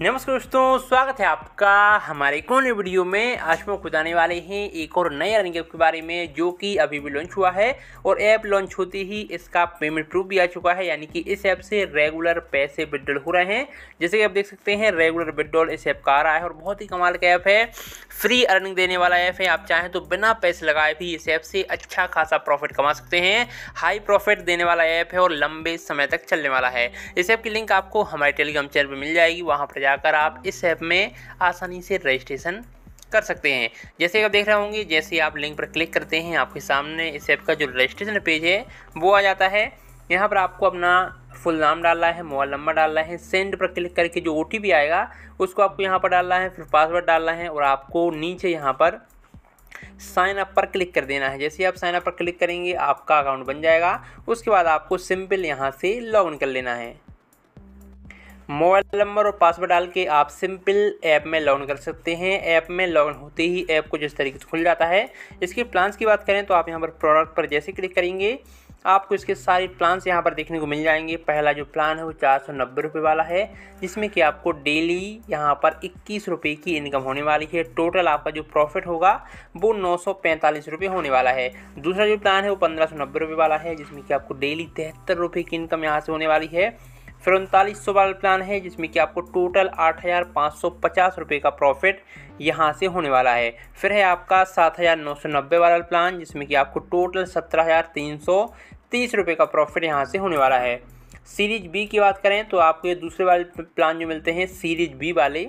नमस्कार दोस्तों, स्वागत है आपका हमारे एक और नए वीडियो में। आज हम खुद आने वाले हैं एक और नए रनिंग ऐप के बारे में जो कि अभी भी लॉन्च हुआ है और ऐप लॉन्च होते ही इसका पेमेंट प्रूफ भी आ चुका है, यानी कि इस ऐप से रेगुलर पैसे विड्रॉल हो रहे हैं। जैसे कि आप देख सकते हैं रेगुलर विड्रॉल इस ऐप का आ रहा है और बहुत ही कमाल का ऐप है, फ्री अर्निंग देने वाला ऐप है। आप चाहें तो बिना पैसे लगाए भी इस ऐप से अच्छा खासा प्रॉफिट कमा सकते हैं। हाई प्रॉफिट देने वाला ऐप है और लंबे समय तक चलने वाला है। इस ऐप की लिंक आपको हमारे टेलीग्राम चैनल पर मिल जाएगी, वहाँ पर जाकर आप इस ऐप में आसानी से रजिस्ट्रेशन कर सकते हैं। जैसे कि आप देख रहे होंगे, जैसे आप लिंक पर क्लिक करते हैं आपके सामने इस ऐप का जो रजिस्ट्रेशन पेज है वो आ जाता है। यहाँ पर आपको अपना फुल नाम डालना है, मोबाइल नंबर डालना है, सेंड पर क्लिक करके जो OTP आएगा उसको आपको यहाँ पर डालना है, फिर पासवर्ड डालना है और आपको नीचे यहाँ पर साइन अप पर क्लिक कर देना है। जैसे आप साइन अप पर क्लिक करेंगे आपका अकाउंट बन जाएगा। उसके बाद आपको सिंपल यहाँ से लॉग इन कर लेना है। मोबाइल नंबर और पासवर्ड डाल के आप सिंपल ऐप में लॉग इन कर सकते हैं। ऐप में लॉग इन होते ही ऐप को जिस तरीके से खुल जाता है। इसके प्लान्स की बात करें तो आप यहाँ पर प्रोडक्ट पर जैसे क्लिक करेंगे आपको इसके सारे प्लान्स यहाँ पर देखने को मिल जाएंगे। पहला जो प्लान है वो 490 रुपये वाला है, जिसमें कि आपको डेली यहाँ पर 21 रुपये की इनकम होने वाली है। टोटल आपका जो प्रॉफिट होगा वो 945 रुपये होने वाला है। दूसरा जो प्लान है वो 1590 रुपये वाला है, जिसमें कि आपको डेली 73 रुपये की इनकम यहाँ से होने वाली है। फिर 3900 वाला प्लान है, जिसमें कि आपको टोटल 8550 रुपये का प्रॉफिट यहाँ से होने वाला है। फिर है आपका 7990 वाला प्लान, जिसमें कि आपको टोटल 17330 रुपये का प्रॉफिट यहाँ से होने वाला है। सीरीज बी की बात करें तो आपको ये दूसरे वाले प्लान जो मिलते हैं सीरीज बी वाले,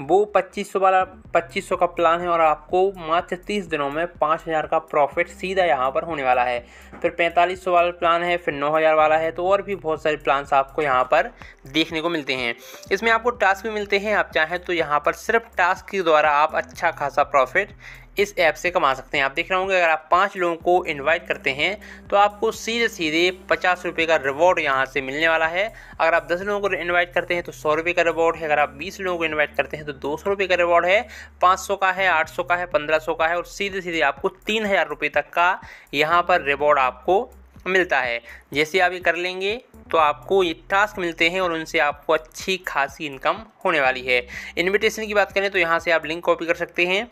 वो 2500 वाला 2500 का प्लान है और आपको मात्र 30 दिनों में 5000 का प्रॉफिट सीधा यहाँ पर होने वाला है। फिर 4500 वाला प्लान है, फिर 9000 वाला है। तो और भी बहुत सारे प्लान्स आपको यहाँ पर देखने को मिलते हैं। इसमें आपको टास्क भी मिलते हैं, आप चाहें तो यहाँ पर सिर्फ टास्क के द्वारा आप अच्छा खासा प्रॉफिट इस ऐप से कमा सकते हैं। आप देख रहे होंगे अगर आप 5 लोगों को इनवाइट करते हैं तो आपको सीधे सीधे 50 रुपये का रिवॉर्ड यहां से मिलने वाला है। अगर आप 10 लोगों को इनवाइट करते हैं तो 100 रुपये का रिवॉर्ड है। अगर आप 20 लोगों को इनवाइट करते हैं तो 200 रुपये का रिवॉर्ड है। 500 का है, 800 का है, 1500 का है और सीधे सीधे आपको 3000 रुपये तक का यहाँ पर रिवॉर्ड आपको मिलता है। जैसे आप ये कर लेंगे तो आपको ये टास्क मिलते हैं और उनसे आपको अच्छी खासी इनकम होने वाली है। इनविटेशन की बात करें तो यहाँ से आप लिंक कॉपी कर सकते हैं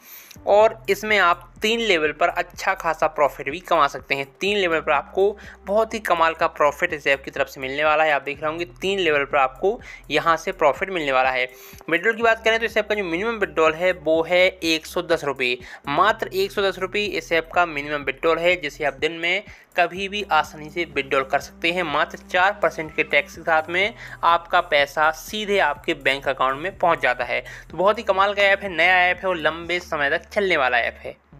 और इसमें आप 3 लेवल पर अच्छा खासा प्रॉफिट भी कमा सकते हैं। 3 लेवल पर आपको बहुत ही कमाल का प्रॉफिट इस ऐप की तरफ से मिलने वाला है। आप देख रहे होंगे 3 लेवल पर आपको यहाँ से प्रॉफिट मिलने वाला है। विड्रॉल की बात करें तो इस ऐप का जो मिनिमम विड्रॉल है वो है 110 रुपये। मात्र 110 रुपये इस ऐप का मिनिमम विड्रॉल है, जिसे आप दिन में कभी भी आसानी से विड्रॉल कर सकते हैं। मात्र 4% के टैक्स के साथ में आपका पैसा सीधे आपके बैंक अकाउंट में पहुंच जाता है। तो बहुत ही कमाल का ऐप है, नया ऐप है और लंबे समय तक चलने वाला ऐप है।